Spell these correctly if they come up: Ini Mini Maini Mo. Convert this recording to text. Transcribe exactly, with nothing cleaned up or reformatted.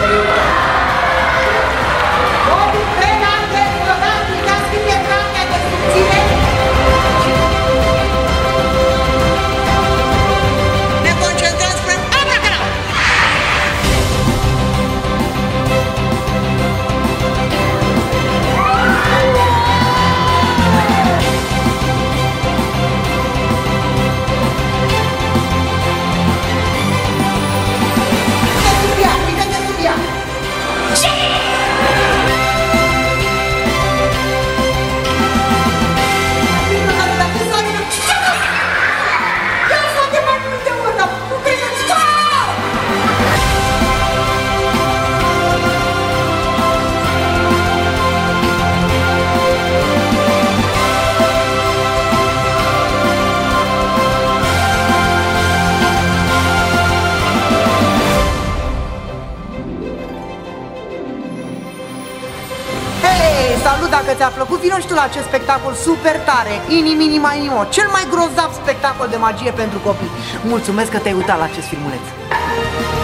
Salut! Dacă ți-a plăcut, vino și tu la acest spectacol super tare, Ini Mini Maini Mo, cel mai grozav spectacol de magie pentru copii. Mulțumesc că te-ai uitat la acest filmuleț!